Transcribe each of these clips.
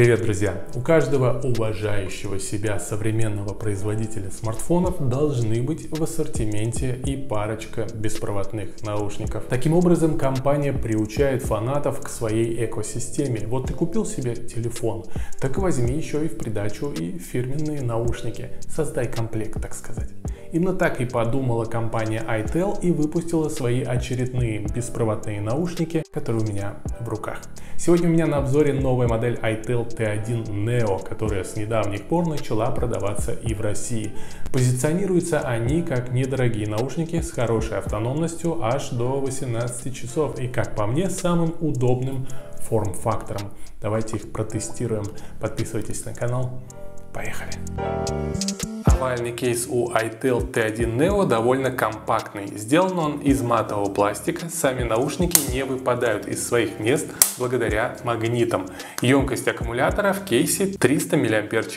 Привет, друзья! У каждого уважающего себя современного производителя смартфонов должны быть в ассортименте и парочка беспроводных наушников. Таким образом, компания приучает фанатов к своей экосистеме. Вот ты купил себе телефон, так возьми еще и в придачу и фирменные наушники. Создай комплект, так сказать. Именно так и подумала компания iTel и выпустила свои очередные беспроводные наушники, которые у меня в руках. Сегодня у меня на обзоре новая модель iTel T1 Neo, которая с недавних пор начала продаваться и в России. Позиционируются они как недорогие наушники с хорошей автономностью аж до 18 часов и, как по мне, самым удобным форм-фактором. Давайте их протестируем. Подписывайтесь на канал. Поехали! Овальный кейс у iTel T1 Neo довольно компактный. Сделан он из матового пластика, сами наушники не выпадают из своих мест благодаря магнитам. Емкость аккумулятора в кейсе 300 мАч.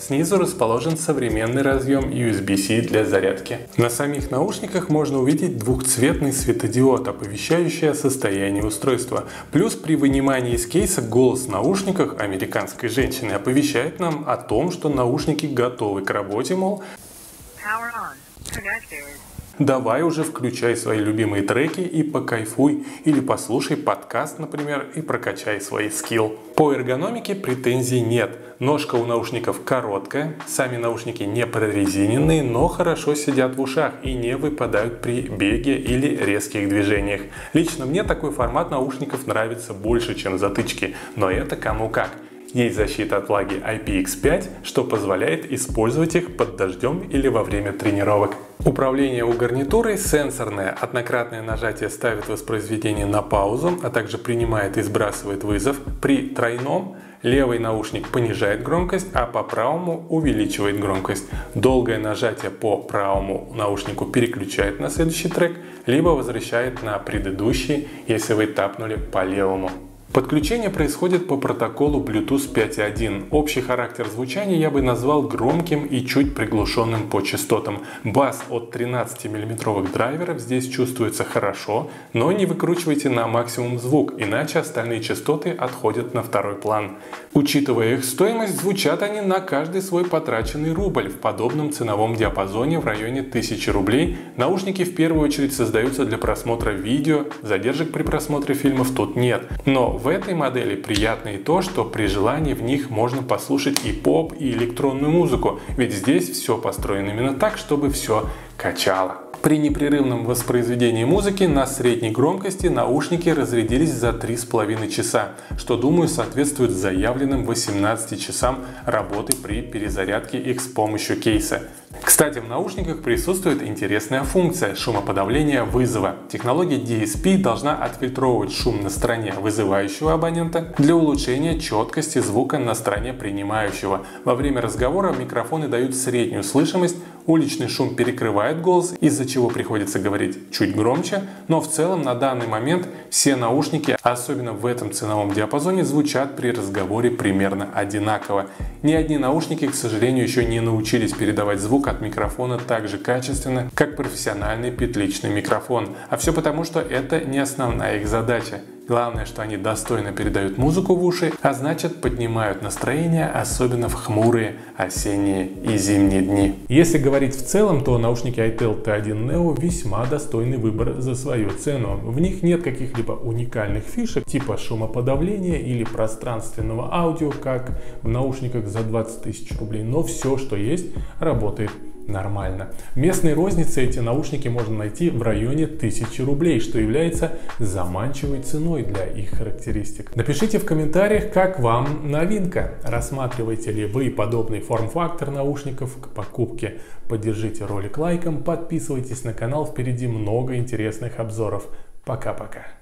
Снизу расположен современный разъем USB-C для зарядки. На самих наушниках можно увидеть двухцветный светодиод, оповещающий о состоянии устройства. Плюс при вынимании из кейса голос в наушниках американской женщины оповещает нам о том, что наушники готовы к работе, мол, давай уже включай свои любимые треки и покайфуй, или послушай подкаст, например, и прокачай свои скилл. По эргономике претензий нет. Ножка у наушников короткая, сами наушники не прорезиненные, но хорошо сидят в ушах и не выпадают при беге или резких движениях. Лично мне такой формат наушников нравится больше, чем затычки, но это кому как. Есть защита от влаги IPX5, что позволяет использовать их под дождем или во время тренировок. Управление у гарнитуры сенсорное. Однократное нажатие ставит воспроизведение на паузу, а также принимает и сбрасывает вызов. При тройном левый наушник понижает громкость, а по правому увеличивает громкость. Долгое нажатие по правому наушнику переключает на следующий трек, либо возвращает на предыдущий, если вы тапнули по левому. Подключение происходит по протоколу Bluetooth 5.1. Общий характер звучания я бы назвал громким и чуть приглушенным по частотам. Бас от 13-мм драйверов здесь чувствуется хорошо, но не выкручивайте на максимум звук, иначе остальные частоты отходят на второй план. Учитывая их стоимость, звучат они на каждый свой потраченный рубль. В подобном ценовом диапазоне в районе 1000 рублей. Наушники в первую очередь создаются для просмотра видео, задержек при просмотре фильмов тут нет. Но в этой модели приятно и то, что при желании в них можно послушать и поп, и электронную музыку, ведь здесь все построено именно так, чтобы все качало. При непрерывном воспроизведении музыки на средней громкости наушники разрядились за 3,5 часа, что, думаю, соответствует заявленным 18 часам работы при перезарядке их с помощью кейса. Кстати, в наушниках присутствует интересная функция шумоподавления вызова. Технология DSP должна отфильтровывать шум на стороне вызывающего абонента для улучшения четкости звука на стороне принимающего. Во время разговора микрофоны дают среднюю слышимость, уличный шум перекрывает голос, из-за чего приходится говорить чуть громче, но в целом на данный момент все наушники, особенно в этом ценовом диапазоне, звучат при разговоре примерно одинаково. Ни одни наушники, к сожалению, еще не научились передавать звук от микрофона так же качественно, как профессиональный петличный микрофон. А все потому, что это не основная их задача. Главное, что они достойно передают музыку в уши, а значит поднимают настроение, особенно в хмурые осенние и зимние дни. Если говорить в целом, то наушники iTel T1 Neo весьма достойный выбор за свою цену. В них нет каких-либо уникальных фишек типа шумоподавления или пространственного аудио, как в наушниках за 20 тысяч рублей, но все, что есть, работает нормально. В местной рознице эти наушники можно найти в районе 1000 рублей, что является заманчивой ценой для их характеристик. Напишите в комментариях, как вам новинка. Рассматриваете ли вы подобный форм-фактор наушников к покупке? Поддержите ролик лайком, подписывайтесь на канал, впереди много интересных обзоров. Пока-пока.